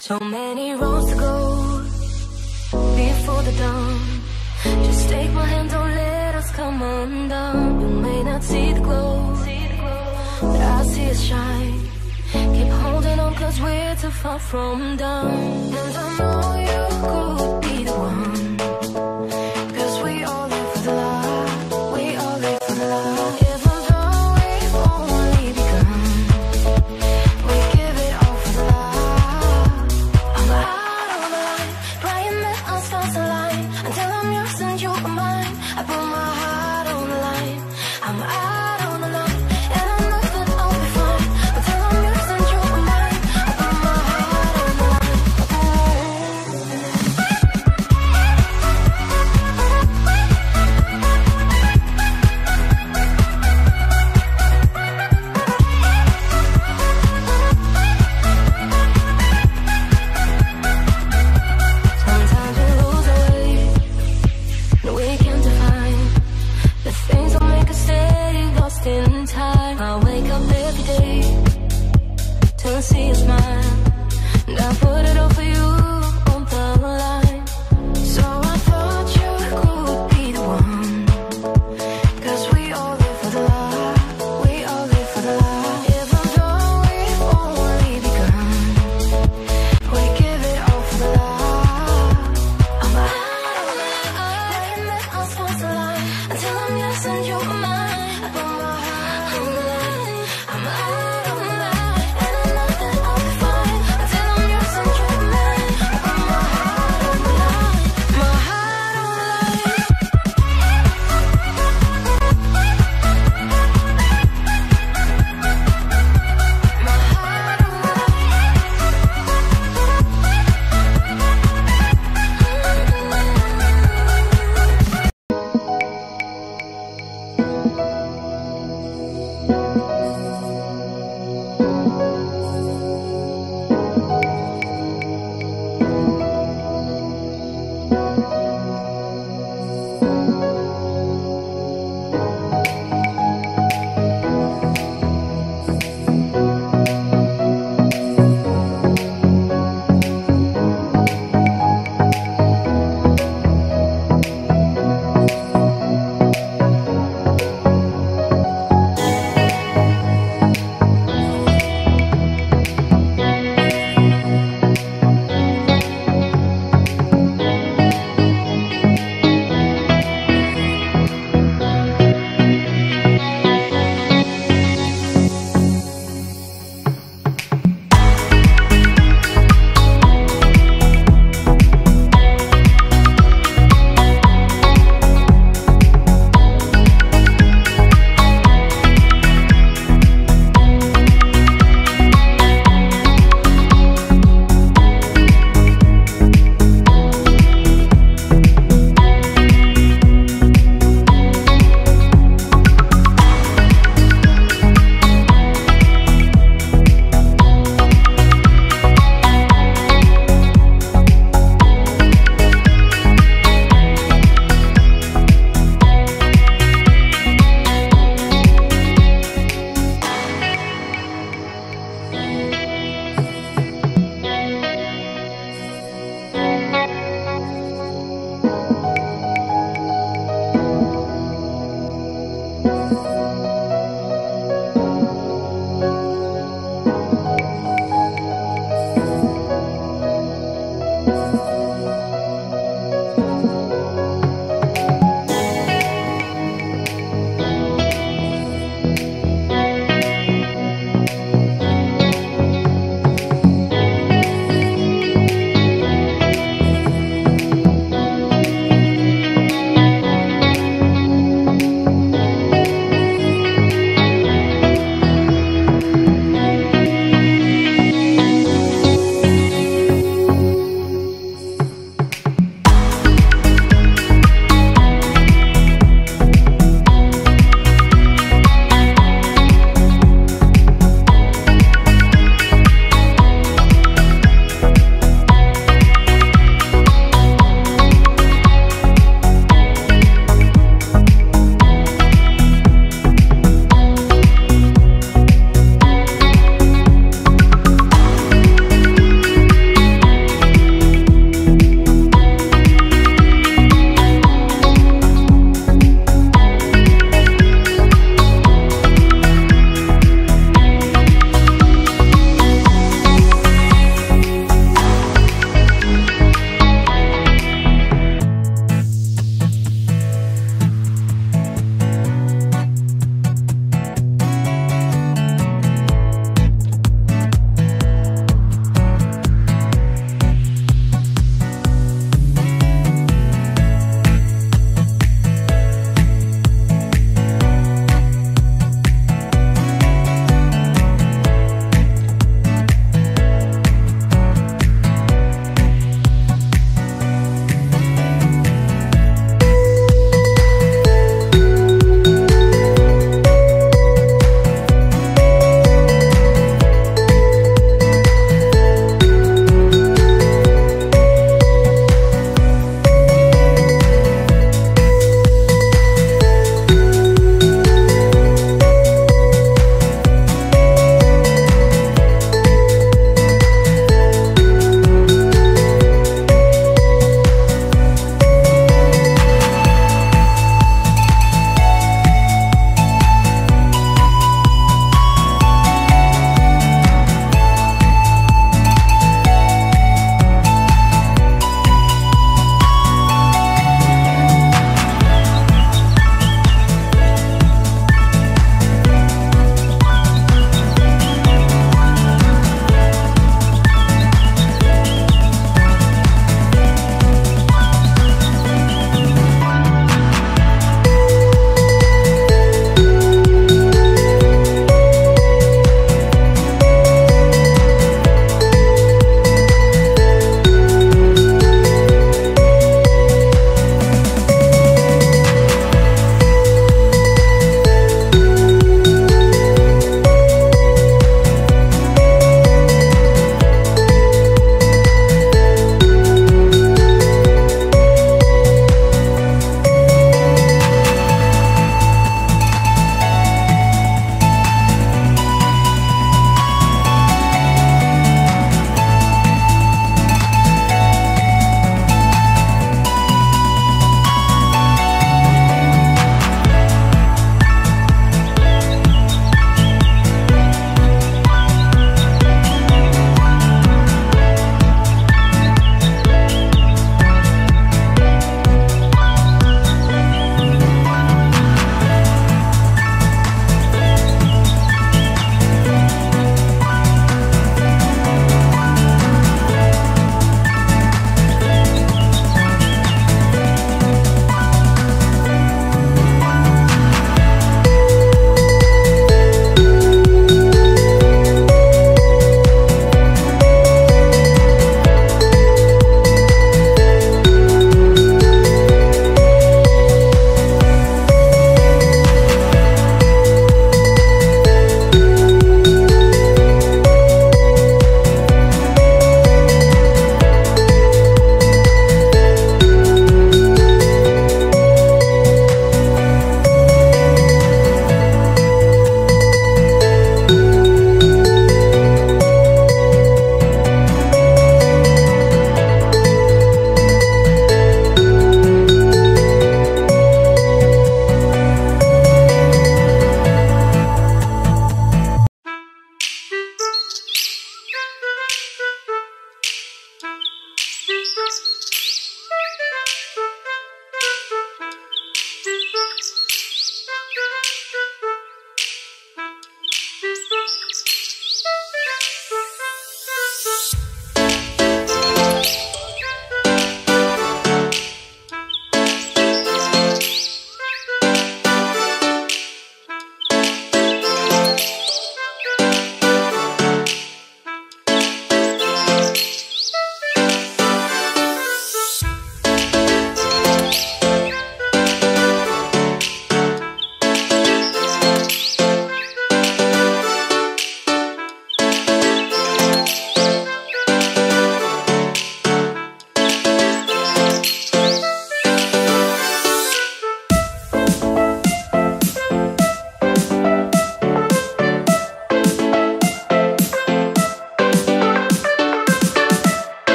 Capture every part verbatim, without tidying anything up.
So many roads to go before the dawn. Just take my hand, don't let us come undone. You may not see the glow, but I see it shine. Keep holding on, cause we're too far from done. And I know you could be the one. I'm out of line, and I'm nothing of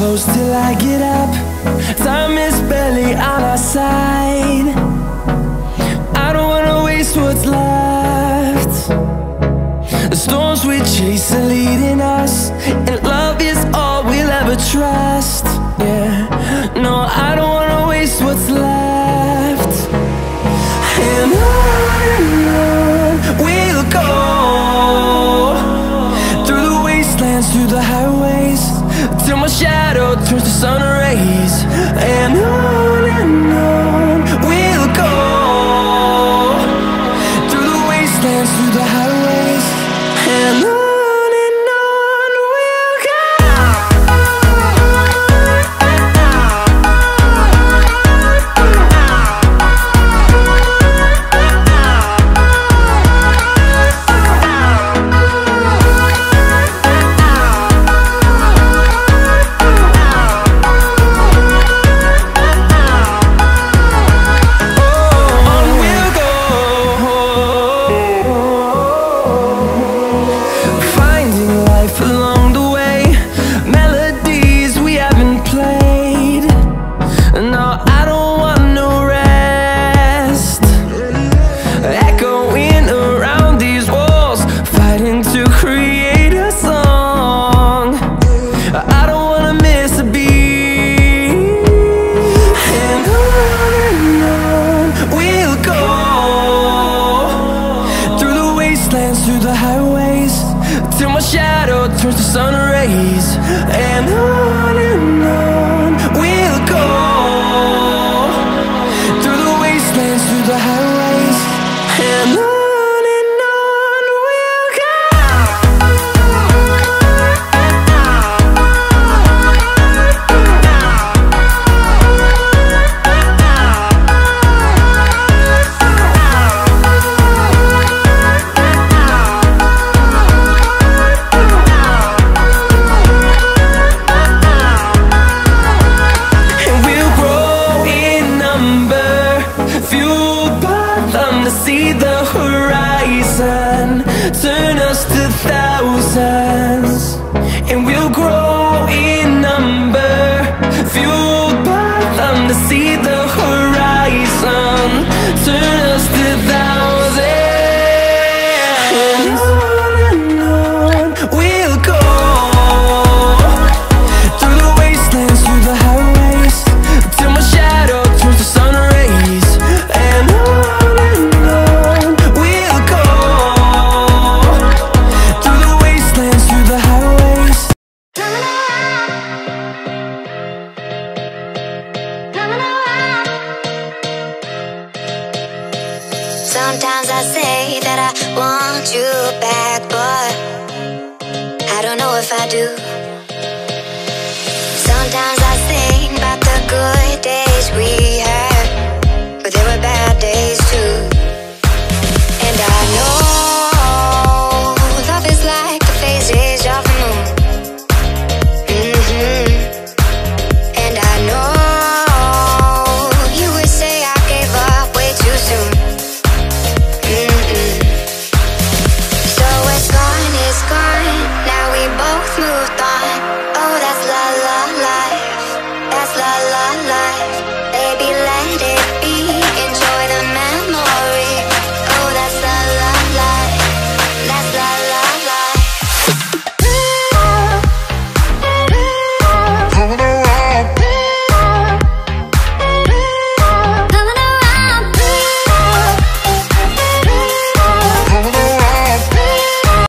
close till I get up. Time is barely on our side. I don't wanna waste what's left. The storms we chase are leading us, and love is all we'll ever trust. Yeah, no, I don't wanna waste what's left. And on we'll go, through the wastelands, through the highways, till my shadow turns to sun rays. And on and on we'll go, through the wastelands, through the highways, and on. Turns to sun rays, and on and on we'll go, through the wastelands, through the highways, and on. See the horizon, turn us to thousands, and we'll grow in number, fueled by them to see the horizon, turn us to thousands, and on and on we'll go, through the wastelands, through the highways, till my shadow turns to sun rays, and on. Sometimes I say that I want